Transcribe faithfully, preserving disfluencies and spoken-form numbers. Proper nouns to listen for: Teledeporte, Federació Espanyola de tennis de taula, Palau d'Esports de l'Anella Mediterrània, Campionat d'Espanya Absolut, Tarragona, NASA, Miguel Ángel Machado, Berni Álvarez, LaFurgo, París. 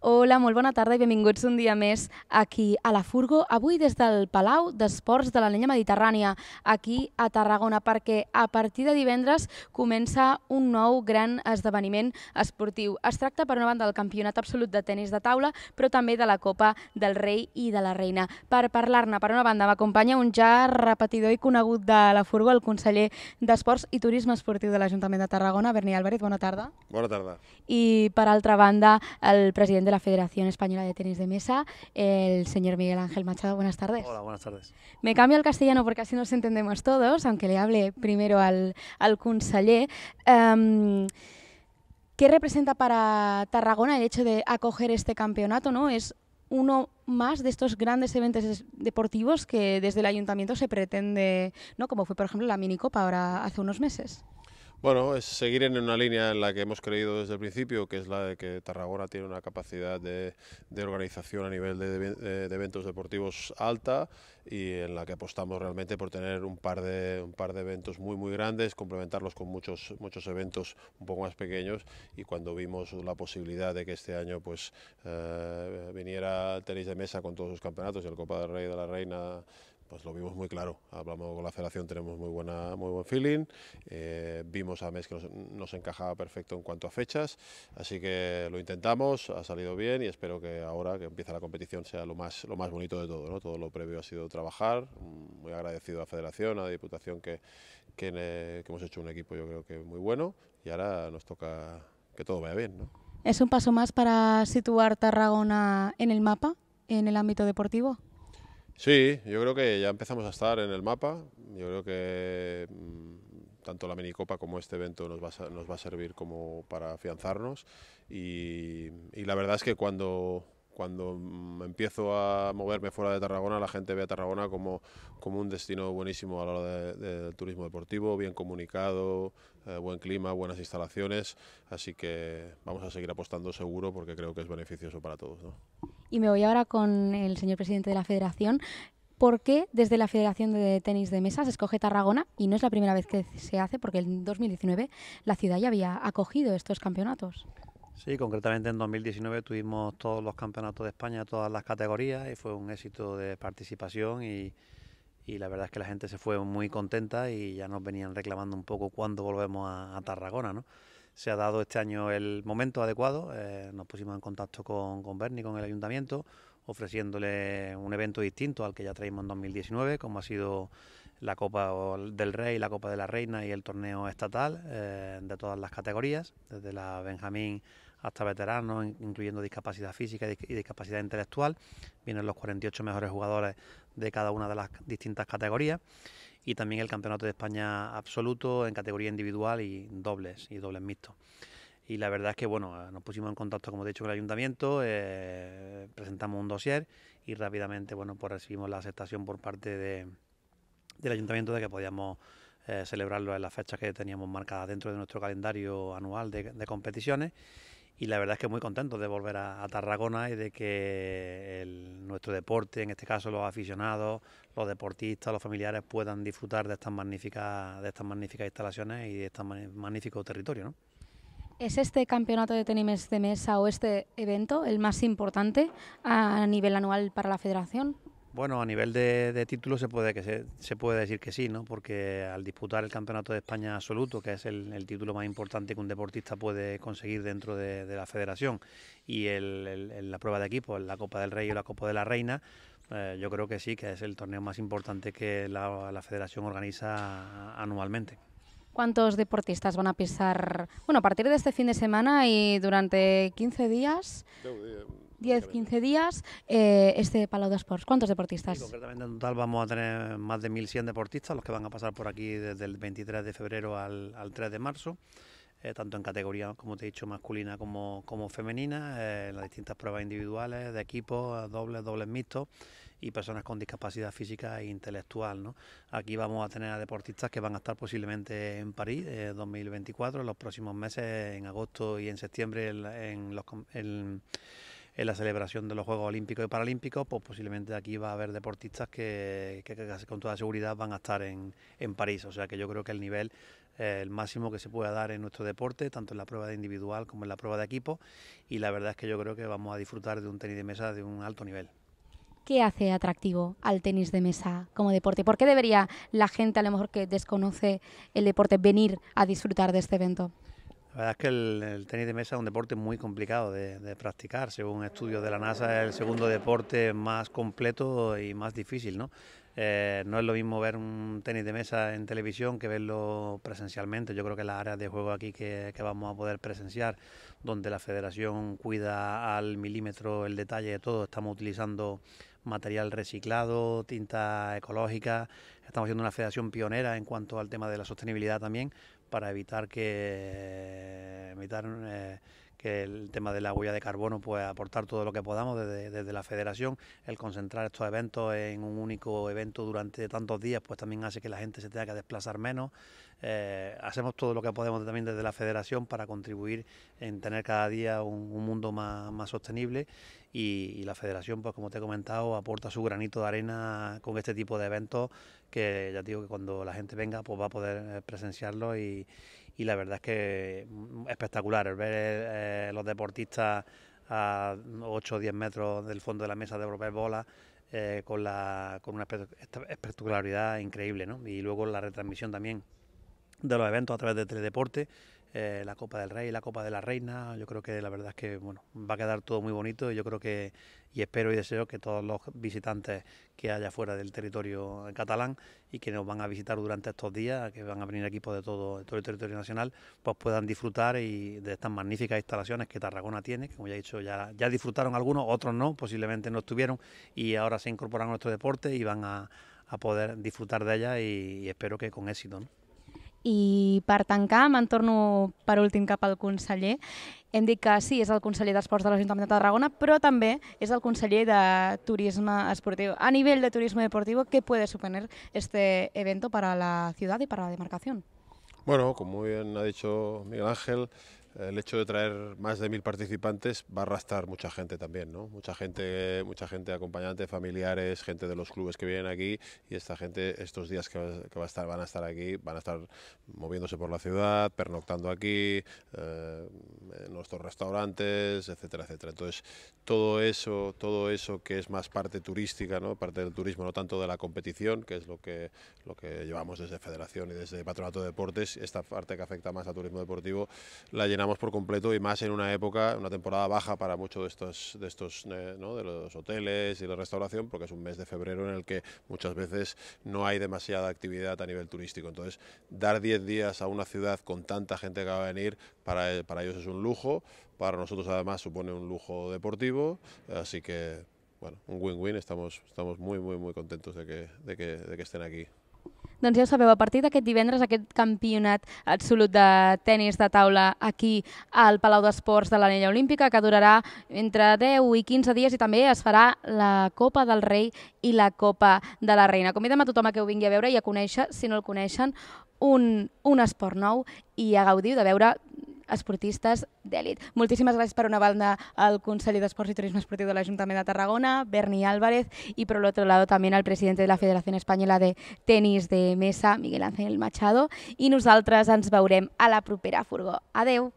Hola, molt bona tarda i benvinguts un dia més aquí a La Furgo, avui des del Palau d'Esports de l'Anella Mediterrània, aquí a Tarragona, perquè a partir de divendres comença un nou gran esdeveniment esportiu. Es tracta, per una banda, del Campionat Absolut de tennis de taula, però també de la Copa del Rei i de la Reina. Per parlar-ne, per una banda, m'acompanya un ja repetidor i conegut de La Furgo, el conseller d'Esports i Turisme Esportiu de l'Ajuntament de Tarragona, Berni Álvarez, bona tarda. Bona tarda. I, per altra banda, el president de la Federación Española de Tenis de Mesa, el señor Miguel Ángel Machado. Buenas tardes. Hola, buenas tardes. Me cambio al castellano porque así nos entendemos todos, aunque le hable primero al, al conseller. Um, ¿Qué representa para Tarragona el hecho de acoger este campeonato? ¿No? Es uno más de estos grandes eventos deportivos que desde el ayuntamiento se pretende, ¿no? Como fue, por ejemplo, la minicopa ahora hace unos meses. Bueno, es seguir en una línea en la que hemos creído desde el principio, que es la de que Tarragona tiene una capacidad de, de organización a nivel de, de, de eventos deportivos alta y en la que apostamos realmente por tener un par de, un par de eventos muy muy grandes, complementarlos con muchos, muchos eventos un poco más pequeños, y cuando vimos la posibilidad de que este año pues eh, viniera el tenis de mesa con todos sus campeonatos y el Copa del Rey y de la Reina, pues lo vimos muy claro. Hablamos con la Federación, tenemos muy buena, muy buen feeling, eh, vimos a mes que nos, nos encajaba perfecto en cuanto a fechas, así que lo intentamos, ha salido bien y espero que ahora que empieza la competición sea lo más, lo más bonito de todo, ¿no? Todo lo previo ha sido trabajar, muy agradecido a la Federación, a la Diputación, que, que, que hemos hecho un equipo yo creo que muy bueno, y ahora nos toca que todo vaya bien, ¿no? ¿Es un paso más para situar Tarragona en el mapa, en el ámbito deportivo? Sí, yo creo que ya empezamos a estar en el mapa. Yo creo que mmm, tanto la minicopa como este evento nos va a, nos va a servir como para afianzarnos, y, y la verdad es que cuando, cuando empiezo a moverme fuera de Tarragona, la gente ve a Tarragona como, como un destino buenísimo a la hora de, de, del turismo deportivo, bien comunicado, eh, buen clima, buenas instalaciones, así que vamos a seguir apostando seguro porque creo que es beneficioso para todos, ¿no? Y me voy ahora con el señor presidente de la Federación. ¿Por qué desde la Federación de Tenis de Mesa se escoge Tarragona? Y no es la primera vez que se hace, porque en dos mil diecinueve la ciudad ya había acogido estos campeonatos. Sí, concretamente en dos mil diecinueve tuvimos todos los campeonatos de España, todas las categorías, y fue un éxito de participación, y, y la verdad es que la gente se fue muy contenta y ya nos venían reclamando un poco cuándo volvemos a, a Tarragona, ¿no? Se ha dado este año el momento adecuado, eh, nos pusimos en contacto con, con Berni, con el ayuntamiento, ofreciéndole un evento distinto al que ya traímos en dos mil diecinueve, como ha sido la Copa del Rey, la Copa de la Reina y el torneo estatal eh, de todas las categorías, desde la Benjamín hasta veteranos, incluyendo discapacidad física y discapacidad intelectual. Vienen los cuarenta y ocho mejores jugadores de cada una de las distintas categorías, y también el Campeonato de España Absoluto en categoría individual y dobles, y dobles mixtos. Y la verdad es que, bueno, nos pusimos en contacto, como te he dicho, con el ayuntamiento, eh, presentamos un dossier y rápidamente, bueno, pues recibimos la aceptación por parte de, del ayuntamiento de que podíamos eh, celebrarlo en las fechas que teníamos marcadas dentro de nuestro calendario anual de, de competiciones. Y la verdad es que muy contentos de volver a, a Tarragona y de que el, nuestro deporte, en este caso los aficionados, los deportistas, los familiares, puedan disfrutar de estas magníficas, de estas magníficas instalaciones y de este magnífico territorio, ¿no? ¿Es este campeonato de tenis de mesa o este evento el más importante a nivel anual para la Federación? Bueno, a nivel de, de títulos se puede, que se, se puede decir que sí, ¿no? Porque al disputar el Campeonato de España Absoluto, que es el, el título más importante que un deportista puede conseguir dentro de, de la Federación, y el, el, la prueba de equipo, la Copa del Rey o la Copa de la Reina, eh, yo creo que sí, que es el torneo más importante que la, la Federación organiza anualmente. ¿Cuántos deportistas van a pisar, bueno, a partir de este fin de semana y durante quince días? diez, quince días, eh, este Palau d'Esports. ¿Cuántos deportistas? Sí, concretamente en total vamos a tener más de mil cien deportistas, los que van a pasar por aquí desde el veintitrés de febrero al, al tres de marzo, eh, tanto en categoría, como te he dicho, masculina como, como femenina, eh, en las distintas pruebas individuales, de equipo, dobles, dobles mixtos, y personas con discapacidad física e intelectual, ¿no? Aquí vamos a tener a deportistas que van a estar posiblemente en París eh, dos mil veinticuatro, en los próximos meses, en agosto y en septiembre, en, en los... En, en la celebración de los Juegos Olímpicos y Paralímpicos, pues posiblemente aquí va a haber deportistas que, que, que con toda seguridad van a estar en, en París. O sea que yo creo que el nivel eh, el máximo que se pueda dar en nuestro deporte, tanto en la prueba de individual como en la prueba de equipo, y la verdad es que yo creo que vamos a disfrutar de un tenis de mesa de un alto nivel. ¿Qué hace atractivo al tenis de mesa como deporte? ¿Por qué debería la gente, a lo mejor que desconoce el deporte, venir a disfrutar de este evento? La verdad es que el, el tenis de mesa es un deporte muy complicado de, de practicar. Según estudios de la NASA, es el segundo deporte más completo y más difícil, ¿no? Eh, no es lo mismo ver un tenis de mesa en televisión que verlo presencialmente. Yo creo que las áreas de juego aquí que, que vamos a poder presenciar, donde la federación cuida al milímetro el detalle de todo, estamos utilizando material reciclado, tinta ecológica, estamos siendo una federación pionera en cuanto al tema de la sostenibilidad también, para evitar que, evitar, eh, que el tema de la huella de carbono, pues aportar todo lo que podamos desde, desde la federación. El concentrar estos eventos en un único evento durante tantos días, pues también hace que la gente se tenga que desplazar menos. Eh, hacemos todo lo que podemos también desde la federación para contribuir en tener cada día un, un mundo más, más sostenible, y, y la federación, pues como te he comentado, aporta su granito de arena con este tipo de eventos que ya digo que cuando la gente venga pues va a poder presenciarlo, y, y la verdad es que espectacular el ver eh, los deportistas a ocho o diez metros del fondo de la mesa de romper bola. Eh, con, la, con una espectacularidad increíble, ¿no? Y luego la retransmisión también de los eventos a través de Teledeporte, eh, la Copa del Rey, la Copa de la Reina. Yo creo que la verdad es que bueno, va a quedar todo muy bonito, y yo creo que, y espero y deseo que todos los visitantes que haya fuera del territorio catalán y que nos van a visitar durante estos días, que van a venir equipos de todo, de todo el territorio nacional, pues puedan disfrutar y de estas magníficas instalaciones que Tarragona tiene, que como ya he dicho, ya, ya disfrutaron algunos, otros no, posiblemente no estuvieron, y ahora se incorporan a nuestro deporte y van a, a poder disfrutar de ellas, y, y espero que con éxito, ¿no? I per tancar, m'entorno per últim cap al conseller. Hem dit que sí, és el conseller d'Esports de l'Ajuntament de Tarragona, però també és el conseller de Turisme Esportiu. A nivell de turisme deportivo, ¿qué puede suponer este evento para la ciudad y para la demarcación? Bueno, como bien ha dicho Miguel Ángel, el hecho de traer más de mil participantes va a arrastrar mucha gente también, ¿no? Mucha gente, mucha gente acompañante, familiares, gente de los clubes que vienen aquí, y esta gente estos días que, va, que va a estar, van a estar aquí, van a estar moviéndose por la ciudad, pernoctando aquí, eh, en nuestros restaurantes, etcétera, etcétera. Entonces todo eso, todo eso que es más parte turística, ¿no? Parte del turismo, no tanto de la competición, que es lo que, lo que llevamos desde Federación y desde Patronato de Deportes, esta parte que afecta más al turismo deportivo, la llenamos por completo, y más en una época, una temporada baja para muchos de estos, de estos eh, ¿no? de los hoteles y la restauración, porque es un mes de febrero en el que muchas veces no hay demasiada actividad a nivel turístico. Entonces, dar diez días a una ciudad con tanta gente que va a venir, para, para ellos es un lujo, para nosotros además supone un lujo deportivo, así que, bueno, un win-win, estamos, estamos muy, muy, muy contentos de que, de que, de que estén aquí. Doncs ja ho sabeu, a partir d'aquest divendres, aquest campionat absolut de tennis de taula aquí al Palau d'Esports de l'Anella Olímpica, que durarà entre deu i quinze dies, i també es farà la Copa del Rei i la Copa de la Reina. Convidem a tothom que ho vingui a veure i a conèixer, si no el coneixen, un, un esport nou, i a gaudir de veure esportistes d'èlit. Moltíssimes gràcies per una banda al conseller d'Esports i Turisme Esportiu de l'Ajuntament de Tarragona, Berni Álvarez, y por el otro lado también al presidente de la Federación Española de Tenis de Mesa, Miguel Ángel Machado, i nosaltres ens veurem a la propera furgó. Adeu!